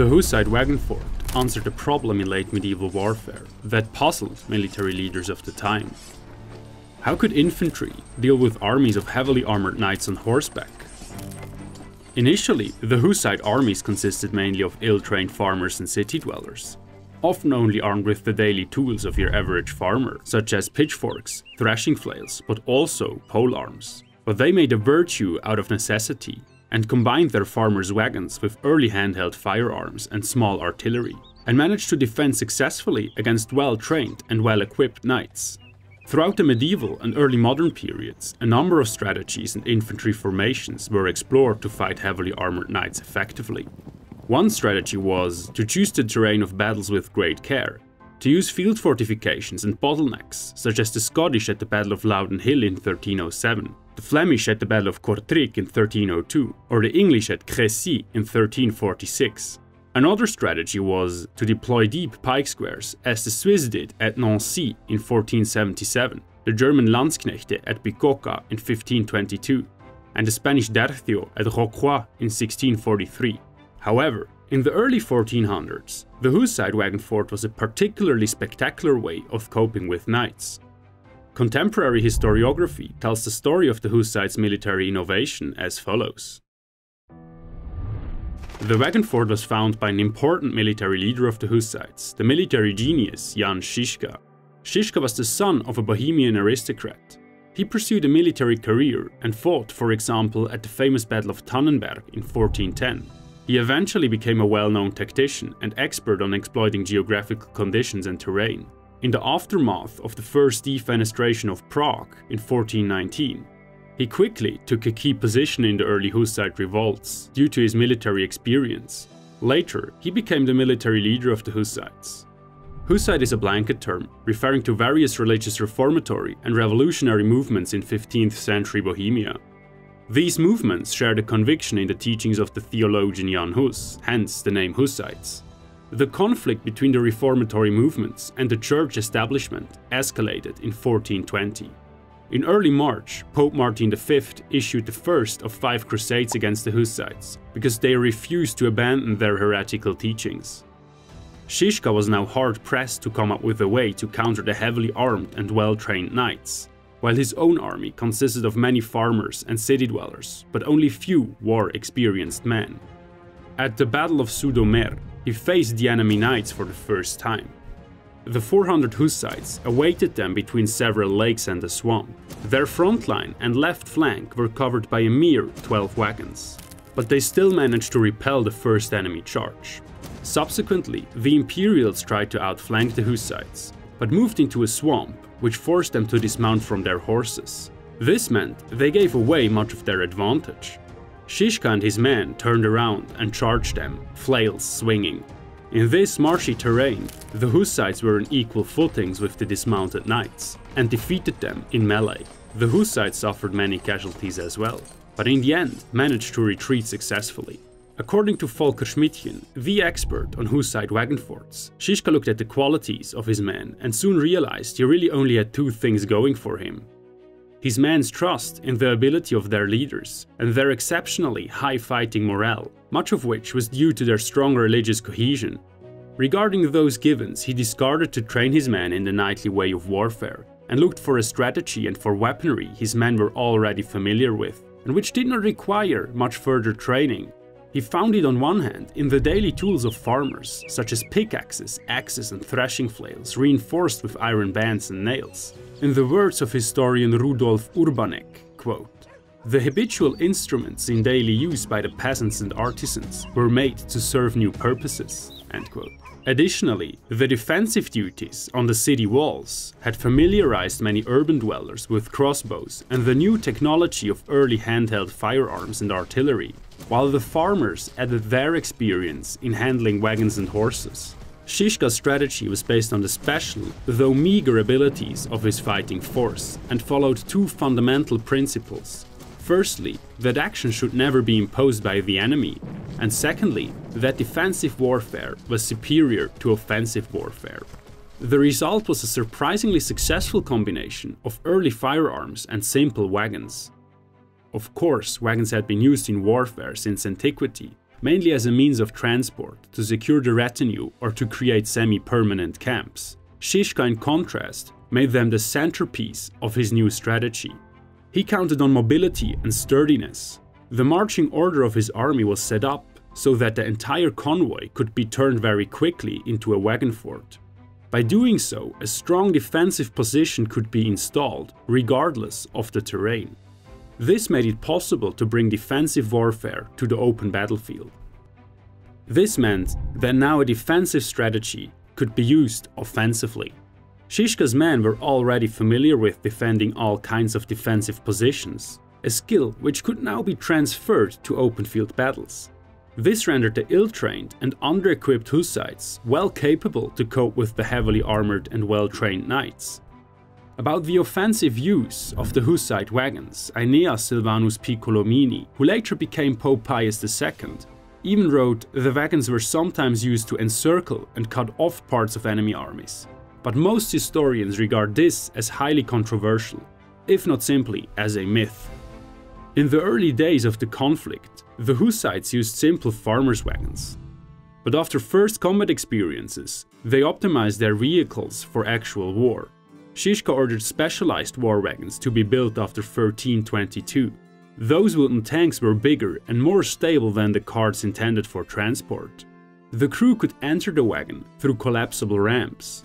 The Hussite wagon fort answered a problem in late medieval warfare that puzzled military leaders of the time. How could infantry deal with armies of heavily armored knights on horseback? Initially, the Hussite armies consisted mainly of ill-trained farmers and city dwellers, often only armed with the daily tools of your average farmer, such as pitchforks, thrashing flails, but also pole arms. But they made a virtue out of necessity and combined their farmers' wagons with early handheld firearms and small artillery, and managed to defend successfully against well-trained and well-equipped knights. Throughout the medieval and early modern periods, a number of strategies and infantry formations were explored to fight heavily armored knights effectively. One strategy was to choose the terrain of battles with great care, to use field fortifications and bottlenecks, such as the Scottish at the Battle of Loudoun Hill in 1307, the Flemish at the Battle of Kortrijk in 1302, or the English at Crécy in 1346. Another strategy was to deploy deep pike squares, as the Swiss did at Nancy in 1477, the German Landsknechte at Bicocca in 1522, and the Spanish Tercio at Rocroi in 1643. However, in the early 1400s, the Hussite wagon fort was a particularly spectacular way of coping with knights. Contemporary historiography tells the story of the Hussites' military innovation as follows. The wagon fort was found by an important military leader of the Hussites, the military genius Jan Šiška. Žižka was the son of a Bohemian aristocrat. He pursued a military career and fought, for example, at the famous Battle of Tannenberg in 1410. He eventually became a well-known tactician and expert on exploiting geographical conditions and terrain. In the aftermath of the first defenestration of Prague in 1419, he quickly took a key position in the early Hussite revolts due to his military experience. Later, he became the military leader of the Hussites. Hussite is a blanket term, referring to various religious reformatory and revolutionary movements in 15th century Bohemia. These movements shared a conviction in the teachings of the theologian Jan Hus, hence the name Hussites. The conflict between the reformatory movements and the church establishment escalated in 1420. In early March, Pope Martin V issued the first of 5 crusades against the Hussites, because they refused to abandon their heretical teachings. Žižka was now hard-pressed to come up with a way to counter the heavily armed and well-trained knights, while his own army consisted of many farmers and city dwellers, but only few war-experienced men. At the Battle of Sudoměř, he faced the enemy knights for the first time. The 400 Hussites awaited them between several lakes and a swamp. Their front line and left flank were covered by a mere 12 wagons, but they still managed to repel the first enemy charge. Subsequently, the Imperials tried to outflank the Hussites, but moved into a swamp, which forced them to dismount from their horses. This meant they gave away much of their advantage. Žižka and his men turned around and charged them, flails swinging. In this marshy terrain, the Hussites were on equal footings with the dismounted knights, and defeated them in melee. The Hussites suffered many casualties as well, but in the end managed to retreat successfully. According to Volker Schmidtchen, the expert on Hussite wagon forts, Žižka looked at the qualities of his men and soon realized he really only had 2 things going for him. His men's trust in the ability of their leaders and their exceptionally high fighting morale, much of which was due to their strong religious cohesion. Regarding those givens, he discarded to train his men in the knightly way of warfare and looked for a strategy and for weaponry his men were already familiar with and which did not require much further training. He found it on one hand in the daily tools of farmers, such as pickaxes, axes and thrashing flails reinforced with iron bands and nails. In the words of historian Rudolf Urbanek, quote, "The habitual instruments in daily use by the peasants and artisans were made to serve new purposes." End quote. Additionally, the defensive duties on the city walls had familiarized many urban dwellers with crossbows and the new technology of early handheld firearms and artillery, while the farmers added their experience in handling wagons and horses. Žižka's strategy was based on the special, though meager abilities of his fighting force and followed 2 fundamental principles. Firstly, that action should never be imposed by the enemy, and secondly, that defensive warfare was superior to offensive warfare. The result was a surprisingly successful combination of early firearms and simple wagons. Of course, wagons had been used in warfare since antiquity, mainly as a means of transport, to secure the retinue or to create semi-permanent camps. Žižka, in contrast, made them the centerpiece of his new strategy. He counted on mobility and sturdiness. The marching order of his army was set up so that the entire convoy could be turned very quickly into a wagon fort. By doing so, a strong defensive position could be installed, regardless of the terrain. This made it possible to bring defensive warfare to the open battlefield. This meant that now a defensive strategy could be used offensively. Žižka's men were already familiar with defending all kinds of defensive positions, a skill which could now be transferred to open field battles. This rendered the ill-trained and under-equipped Hussites well capable to cope with the heavily armored and well-trained knights. About the offensive use of the Hussite wagons, Aeneas Silvanus Piccolomini, who later became Pope Pius II, even wrote, "The wagons were sometimes used to encircle and cut off parts of enemy armies." But most historians regard this as highly controversial, if not simply as a myth. In the early days of the conflict, the Hussites used simple farmers' wagons. But after first combat experiences, they optimized their vehicles for actual war. Žižka ordered specialized war wagons to be built after 1322. Those wooden tanks were bigger and more stable than the carts intended for transport. The crew could enter the wagon through collapsible ramps.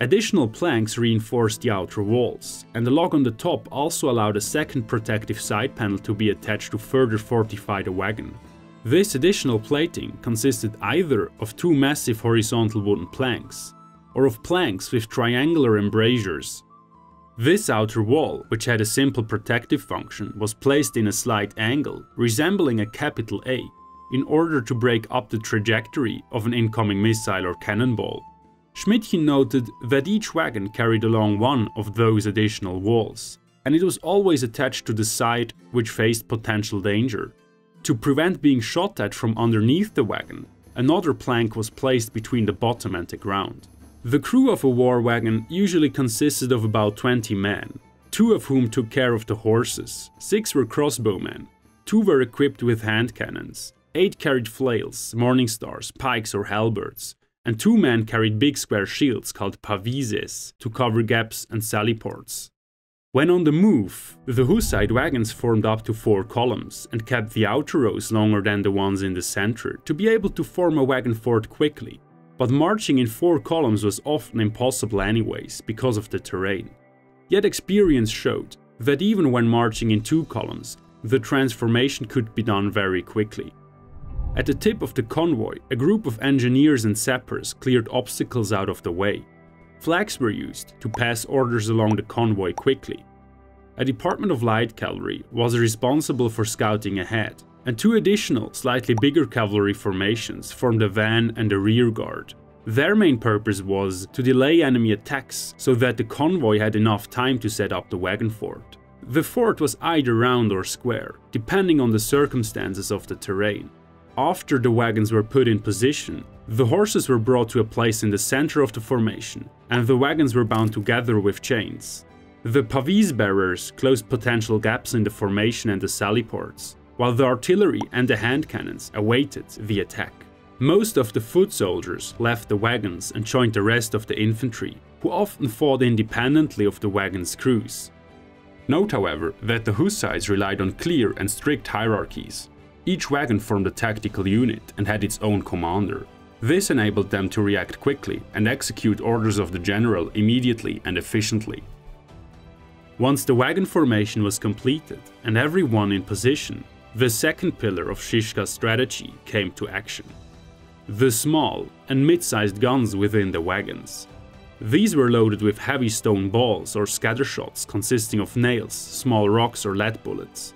Additional planks reinforced the outer walls, and the log on the top also allowed a second protective side panel to be attached to further fortify the wagon. This additional plating consisted either of two massive horizontal wooden planks, or of planks with triangular embrasures. This outer wall, which had a simple protective function, was placed in a slight angle, resembling a capital A, in order to break up the trajectory of an incoming missile or cannonball. Schmidtchen noted that each wagon carried along one of those additional walls, and it was always attached to the side which faced potential danger. To prevent being shot at from underneath the wagon, another plank was placed between the bottom and the ground. The crew of a war wagon usually consisted of about 20 men, 2 of whom took care of the horses, 6 were crossbowmen, 2 were equipped with hand cannons, 8 carried flails, morning stars, pikes or halberds, and 2 men carried big square shields called pavises to cover gaps and sally-ports. When on the move, the Hussite wagons formed up to 4 columns and kept the outer rows longer than the ones in the center to be able to form a wagon fort quickly. But marching in 4 columns was often impossible anyways because of the terrain. Yet experience showed that even when marching in 2 columns, the transformation could be done very quickly. At the tip of the convoy, a group of engineers and sappers cleared obstacles out of the way. Flags were used to pass orders along the convoy quickly. A department of light cavalry was responsible for scouting ahead, and 2 additional, slightly bigger cavalry formations formed a van and a rear guard. Their main purpose was to delay enemy attacks so that the convoy had enough time to set up the wagon fort. The fort was either round or square, depending on the circumstances of the terrain. After the wagons were put in position, the horses were brought to a place in the center of the formation, and the wagons were bound together with chains. The pavise bearers closed potential gaps in the formation and the sally-ports, while the artillery and the hand cannons awaited the attack. Most of the foot soldiers left the wagons and joined the rest of the infantry, who often fought independently of the wagons' crews. Note, however, that the Hussites relied on clear and strict hierarchies. Each wagon formed a tactical unit and had its own commander. This enabled them to react quickly and execute orders of the general immediately and efficiently. Once the wagon formation was completed and everyone in position, the second pillar of Žižka's strategy came to action: the small and mid-sized guns within the wagons. These were loaded with heavy stone balls or scattershots consisting of nails, small rocks or lead bullets.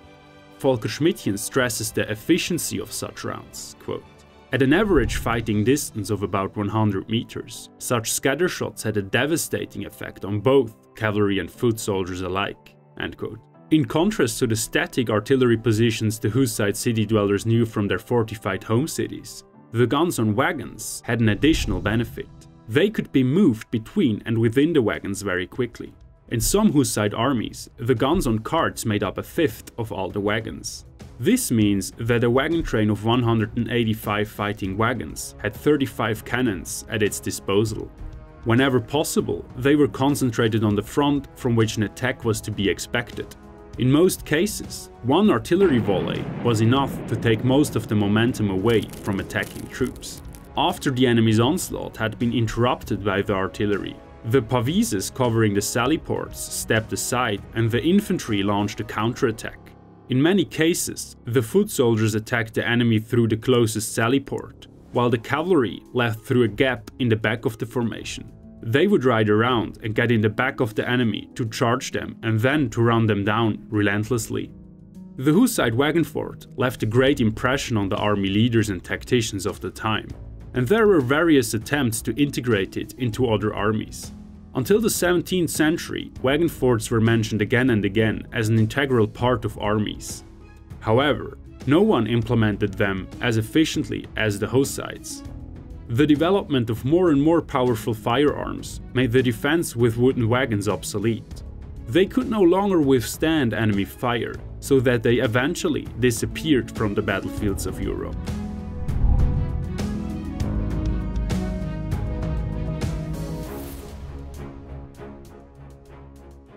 Volker Schmidtchen stresses the efficiency of such rounds, quote, "At an average fighting distance of about 100 meters, such scattershots had a devastating effect on both cavalry and foot soldiers alike," end quote. In contrast to the static artillery positions the Hussite city dwellers knew from their fortified home cities, the guns on wagons had an additional benefit. They could be moved between and within the wagons very quickly. In some Hussite armies, the guns on carts made up a fifth of all the wagons. This means that a wagon train of 185 fighting wagons had 35 cannons at its disposal. Whenever possible, they were concentrated on the front from which an attack was to be expected. In most cases, one artillery volley was enough to take most of the momentum away from attacking troops. After the enemy's onslaught had been interrupted by the artillery, the pavieses covering the sally ports stepped aside and the infantry launched a counterattack. In many cases, the foot soldiers attacked the enemy through the closest sally port, while the cavalry left through a gap in the back of the formation. They would ride around and get in the back of the enemy to charge them and then to run them down relentlessly. The Hussite wagon fort left a great impression on the army leaders and tacticians of the time, and there were various attempts to integrate it into other armies. Until the 17th century, wagon forts were mentioned again and again as an integral part of armies. However, no one implemented them as efficiently as the Hussites. The development of more and more powerful firearms made the defense with wooden wagons obsolete. They could no longer withstand enemy fire, so that they eventually disappeared from the battlefields of Europe.